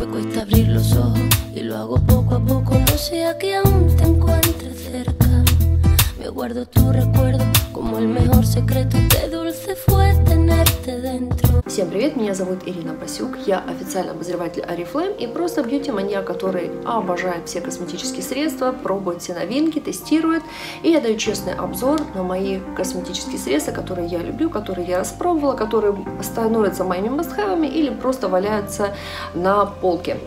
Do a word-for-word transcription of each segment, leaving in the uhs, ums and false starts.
Me cuesta abrir los ojos y lo hago poco a poco. No sea que aún te encuentres cerca. Me guardo tu recuerdo como el mejor secreto. Qué dulce fue tenerte dentro. Всем привет, меня зовут Ирина Басюк. Я официальный обозреватель Oriflame и просто бьюти-маньяк, который обожает все косметические средства, пробует все новинки, тестирует. И я даю честный обзор на мои косметические средства, которые я люблю, которые я распробовала, которые становятся моими мастхавами или просто валяются на полке.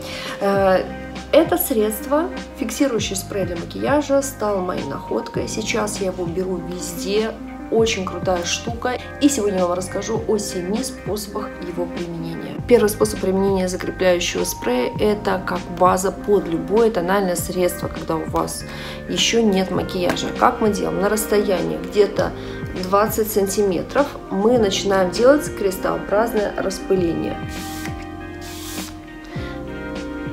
Это средство, фиксирующий спрей для макияжа, стало моей находкой. Сейчас я его беру везде. Очень крутая штука. И сегодня я вам расскажу о семи способах его применения. Первый способ применения закрепляющего спрея — это как база под любое тональное средство, когда у вас еще нет макияжа. Как мы делаем? На расстоянии где-то двадцать сантиметров мы начинаем делать крестообразное распыление.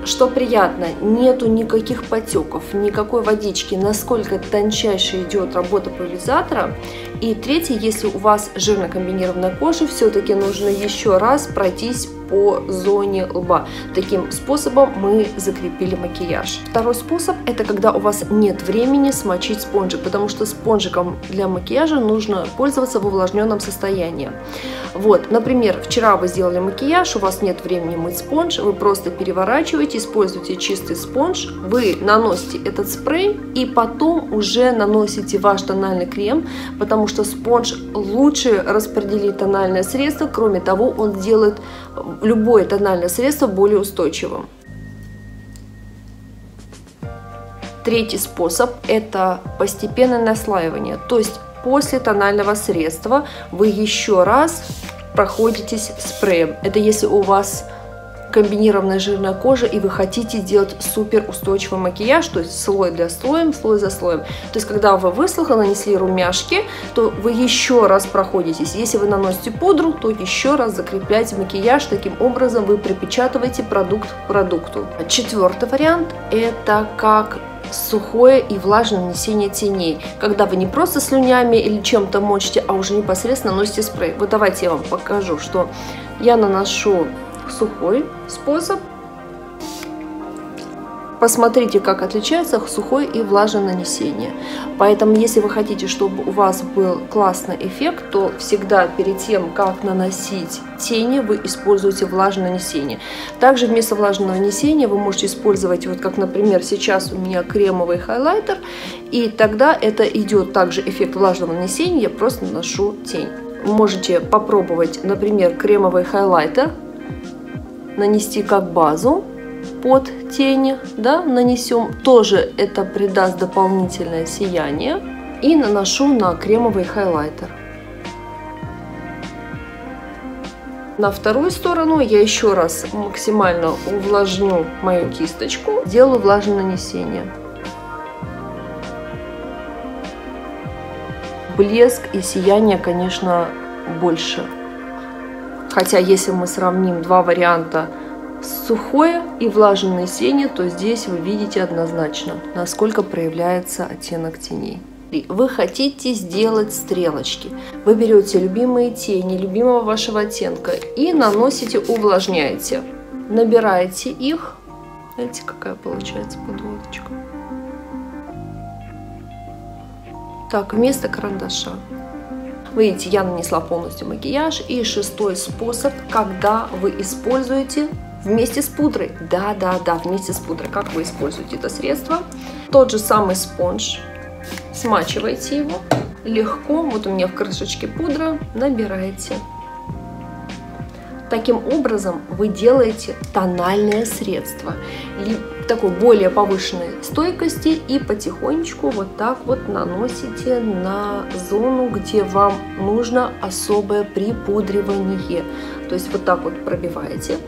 Что приятно, нету никаких потеков, никакой водички, насколько тончайше идет работа пульверизатора. И третье, если у вас жирно комбинированная кожа, все-таки нужно еще раз пройтись по зоне лба. Таким способом мы закрепили макияж. Второй способ — это когда у вас нет времени смочить спонжик, потому что спонжиком для макияжа нужно пользоваться в увлажненном состоянии. Вот, например, вчера вы сделали макияж, у вас нет времени мыть спонж, вы просто переворачиваете, используете чистый спонж, вы наносите этот спрей и потом уже наносите ваш тональный крем, потому что спонж лучше распределит тональное средство, кроме того, он делает любое тональное средство более устойчивым. Третий способ — это постепенное наслаивание, то есть после тонального средства вы еще раз проходитесь спреем. Это если у вас комбинированная жирная кожа и вы хотите делать супер устойчивый макияж, то есть слой для слоем, слой за слоем. То есть когда вы высохли, нанесли румяшки, то вы еще раз проходитесь. Если вы наносите пудру, то еще раз закрепляйте макияж. Таким образом вы припечатываете продукт к продукту. Четвертый вариант — это как сухое и влажное нанесение теней, когда вы не просто слюнями или чем-то мочите, а уже непосредственно наносите спрей. Вот давайте я вам покажу, что я наношу сухой способ. Посмотрите, как отличается сухое и влажное нанесение. Поэтому, если вы хотите, чтобы у вас был классный эффект, то всегда перед тем, как наносить тени, вы используете влажное нанесение. Также вместо влажного нанесения вы можете использовать, вот как, например, сейчас у меня кремовый хайлайтер, и тогда это идет также эффект влажного нанесения, я просто наношу тень. Можете попробовать, например, кремовый хайлайтер нанести как базу под тени, да, нанесем, тоже это придаст дополнительное сияние, и наношу на кремовый хайлайтер. На вторую сторону я еще раз максимально увлажню мою кисточку, делаю влажное нанесение. Блеск и сияние, конечно, больше. Хотя, если мы сравним два варианта, сухое и влажное нанесение, то здесь вы видите однозначно, насколько проявляется оттенок теней. Вы хотите сделать стрелочки. Вы берете любимые тени, любимого вашего оттенка и наносите, увлажняете. Набираете их. Знаете, какая получается подводочка? Так, вместо карандаша. Видите, я нанесла полностью макияж. И шестой способ, когда вы используете вместе с пудрой. Да, да, да, вместе с пудрой. Как вы используете это средство? Тот же самый спонж. Смачиваете его легко. Вот у меня в крышечке пудра. Набираете. Таким образом вы делаете тональное средство такой более повышенной стойкости и потихонечку вот так вот наносите на зону, где вам нужно особое припудривание. То есть вот так вот пробиваете.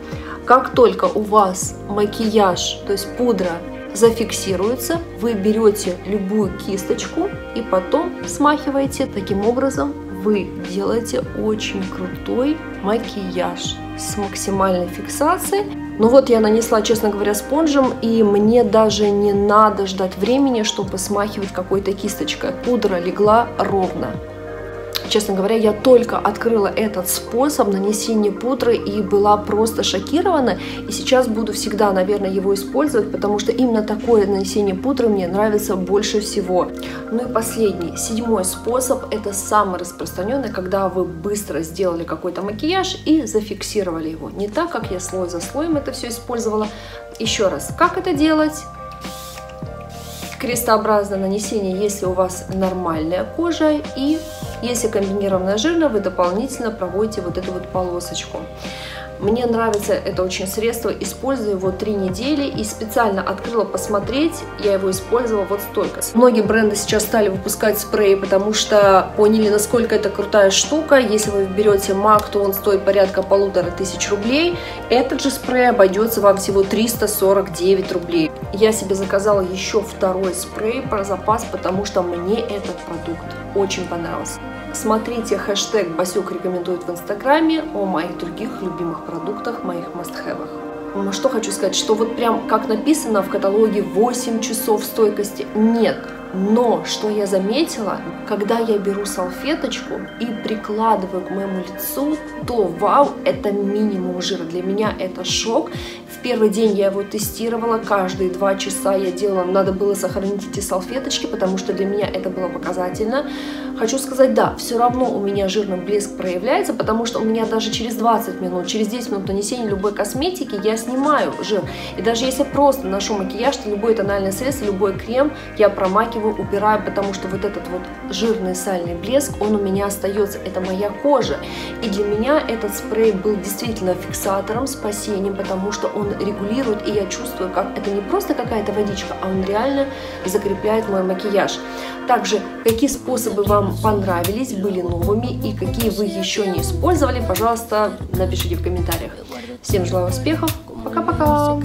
Как только у вас макияж, то есть пудра, зафиксируется, вы берете любую кисточку и потом смахиваете. Таким образом вы делаете очень крутой макияж с максимальной фиксацией. Ну вот я нанесла, честно говоря, спонжем, и мне даже не надо ждать времени, чтобы смахивать какой-то кисточкой. Пудра легла ровно. Честно говоря, я только открыла этот способ нанесения пудры и была просто шокирована. И сейчас буду всегда, наверное, его использовать, потому что именно такое нанесение пудры мне нравится больше всего. Ну и последний, седьмой способ, это самый распространенный, когда вы быстро сделали какой-то макияж и зафиксировали его. Не так, как я слой за слоем это все использовала. Еще раз, как это делать? Крестообразное нанесение, если у вас нормальная кожа, и если комбинированная жирная, вы дополнительно проводите вот эту вот полосочку. Мне нравится это очень средство, использую его три недели и специально открыла посмотреть, я его использовала вот столько. Многие бренды сейчас стали выпускать спреи, потому что поняли, насколько это крутая штука. Если вы берете мак, то он стоит порядка полутора тысяч рублей. Этот же спрей обойдется вам всего триста сорок девять рублей. Я себе заказала еще второй спрей про запас, потому что мне этот продукт очень понравился. Смотрите хэштег Басюк рекомендует в Инстаграме о моих других любимых продуктах, моих must-have-ах. Что хочу сказать, что вот прям как написано в каталоге восемь часов стойкости, нет. Но что я заметила, когда я беру салфеточку и прикладываю к моему лицу, то вау, это минимум жира. Для меня это шок. В первый день я его тестировала, каждые два часа я делала, надо было сохранить эти салфеточки, потому что для меня это было показательно. Хочу сказать, да, все равно у меня жирный блеск проявляется, потому что у меня даже через двадцать минут, через десять минут нанесения любой косметики я снимаю жир. И даже если просто наношу макияж, то любое тональное средство, любой крем я промакиваю, убираю, потому что вот этот вот жирный сальный блеск, он у меня остается, это моя кожа. И для меня этот спрей был действительно фиксатором, спасением, потому что он регулирует, и я чувствую, как это не просто какая-то водичка, а он реально закрепляет мой макияж. Также, какие способы вам понравились, были новыми, и какие вы еще не использовали, пожалуйста, напишите в комментариях. Всем желаю успехов, пока-пока!